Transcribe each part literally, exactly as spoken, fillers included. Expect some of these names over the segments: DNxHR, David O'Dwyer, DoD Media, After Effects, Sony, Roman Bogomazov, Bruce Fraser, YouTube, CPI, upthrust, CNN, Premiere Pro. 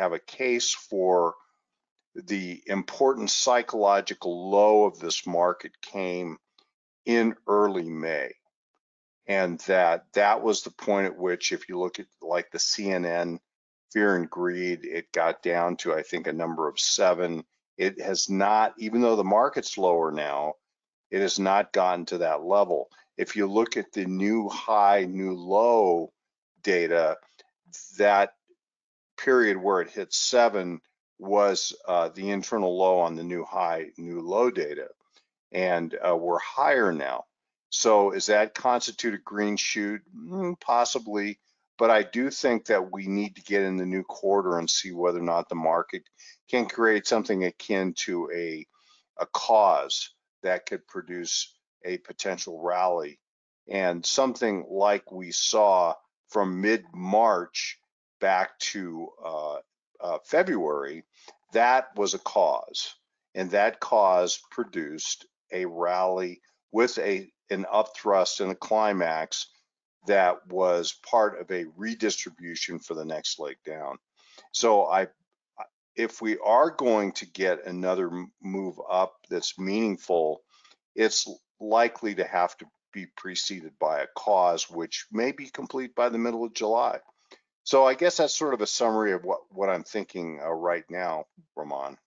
have a case for the important psychological low of this market came in early May. And that that was the point at which, if you look at like the C N N fear and greed, it got down to, I think, a number of seven. It has not, even though the market's lower now, it has not gotten to that level. If you look at the new high, new low data, that period where it hit seven was uh, the internal low on the new high, new low data. And uh, we're higher now. So is that constitute a green shoot? Mm, possibly, but I do think that we need to get in the new quarter and see whether or not the market can create something akin to a, a cause that could produce a potential rally, and something like we saw from mid-March back to uh, uh, February, that was a cause, and that cause produced a rally with a an upthrust and a climax that was part of a redistribution for the next leg down. So I, if we are going to get another move up that's meaningful, it's likely to have to be preceded by a cause, which may be complete by the middle of July. So I guess that's sort of a summary of what, what I'm thinking uh, right now, Roman.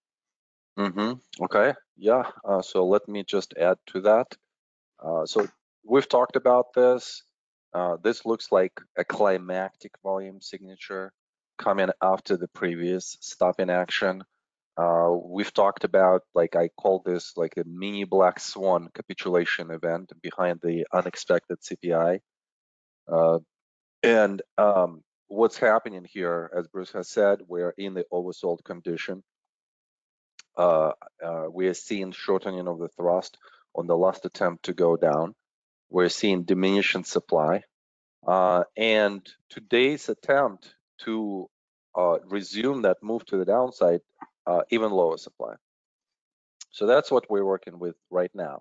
Mm-hmm. Okay. Yeah. Uh, so let me just add to that. Uh, so we've talked about this. Uh, this looks like a climactic volume signature coming after the previous stop in action. Uh, we've talked about, like I call this like a mini black swan capitulation event behind the unexpected C P I. Uh, and um, what's happening here, as Bruce has said, we're in the oversold condition. Uh, uh, we're seeing shortening of the thrust on the last attempt to go down. We're seeing diminishing supply. Uh, and today's attempt to uh, resume that move to the downside, Uh, even lower supply. So that's what we're working with right now.